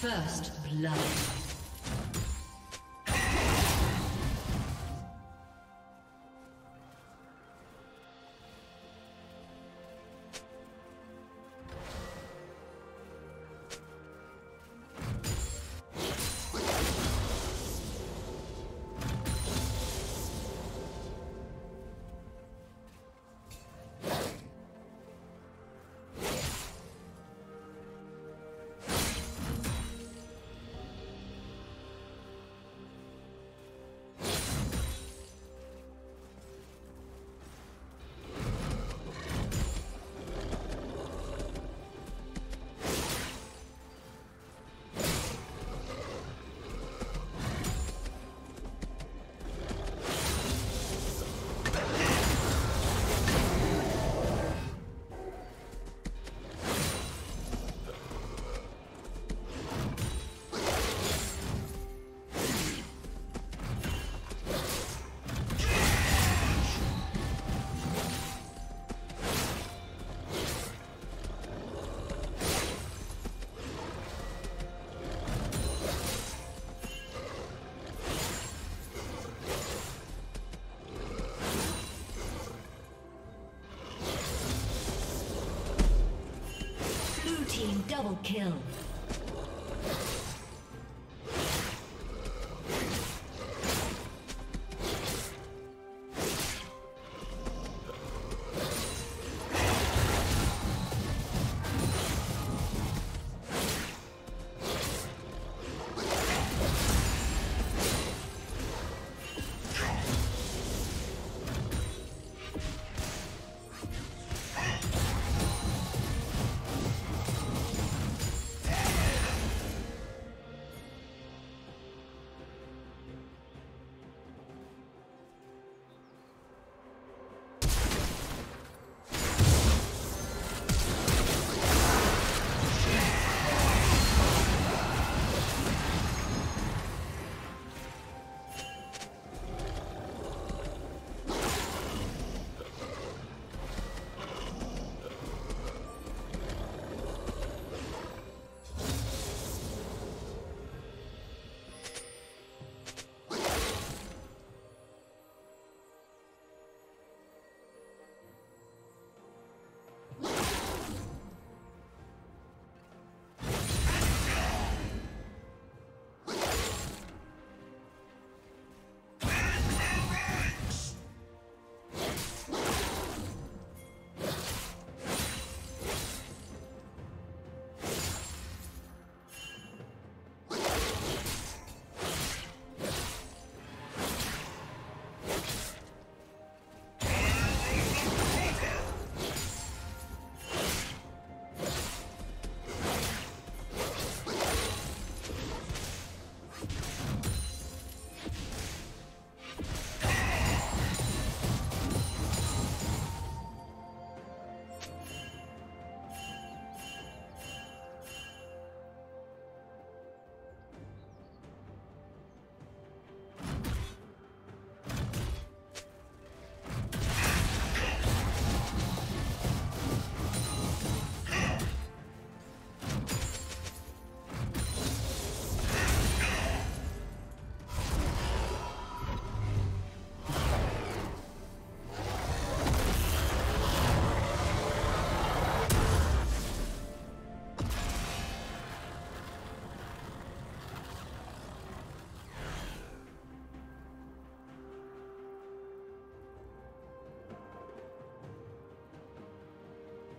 First blood. Double kill.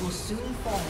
Will soon fall.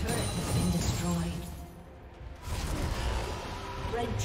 turret has been destroyed. Red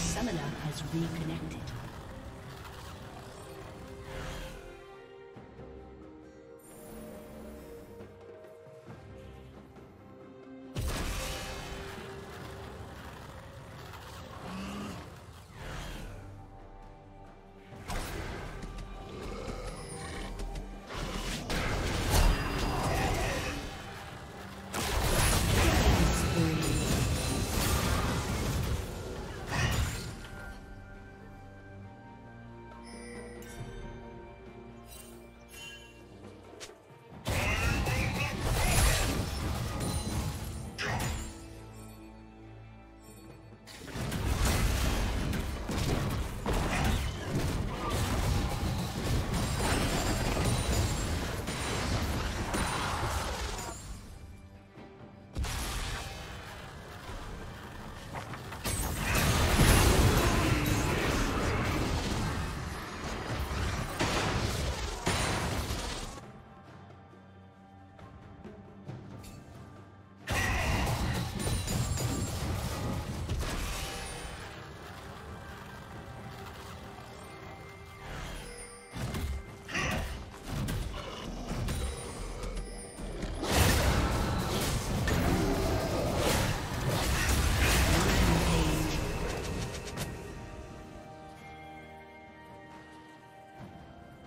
Summoner has reconnected. Blue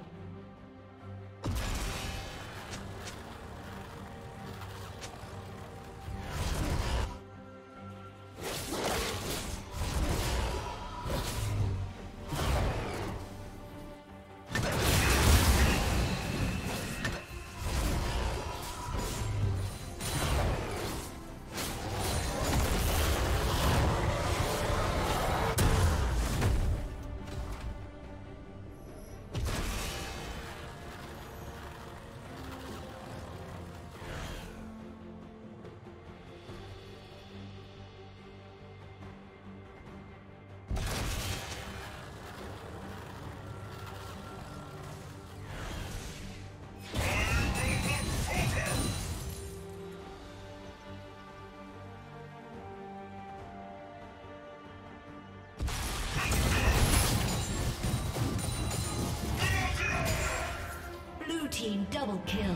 Double kill.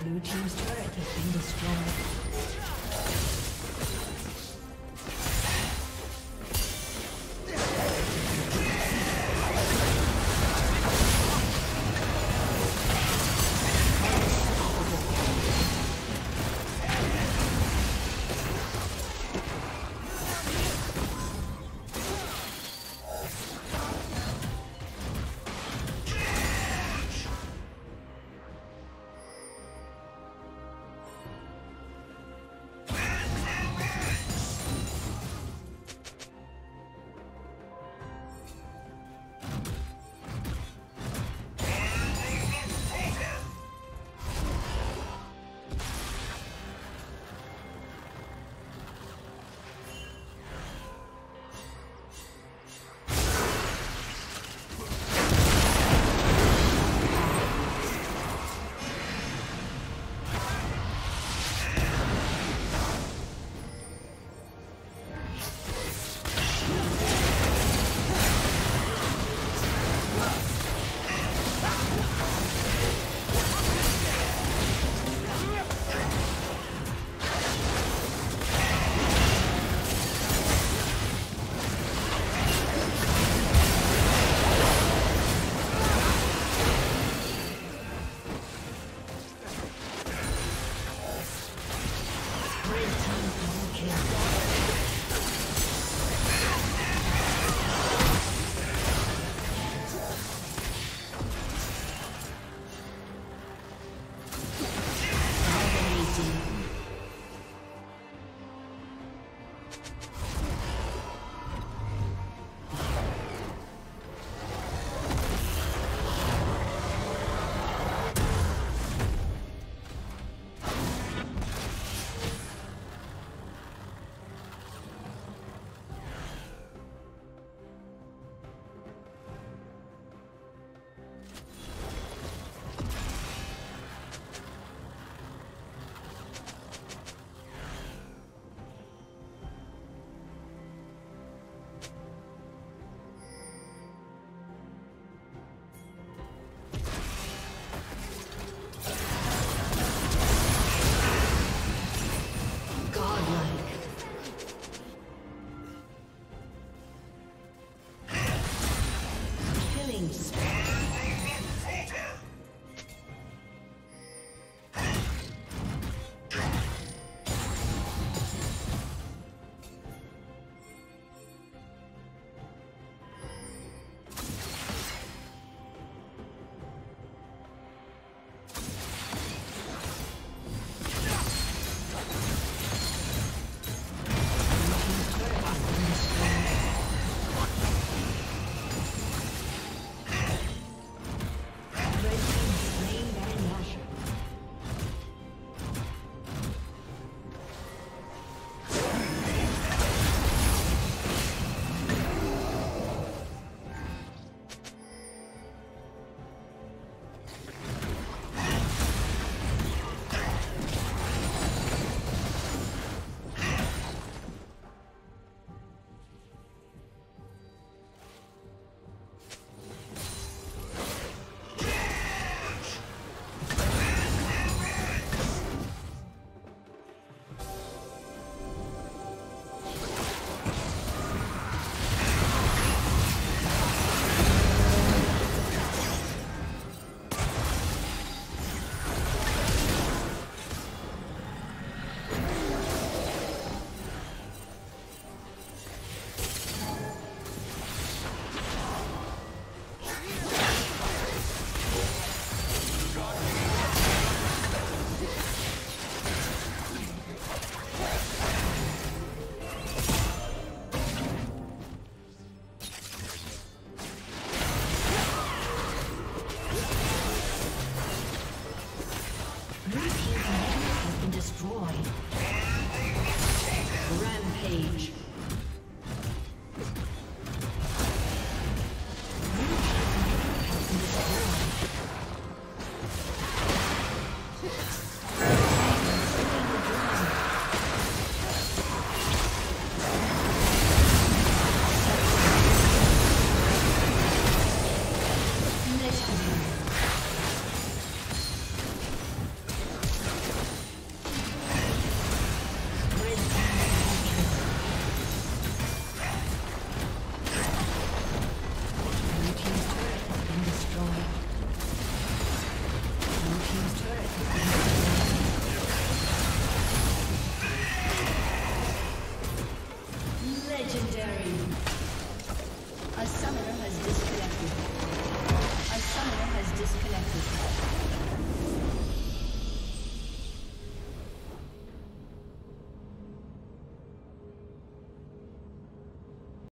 Blue team's turret has been destroyed.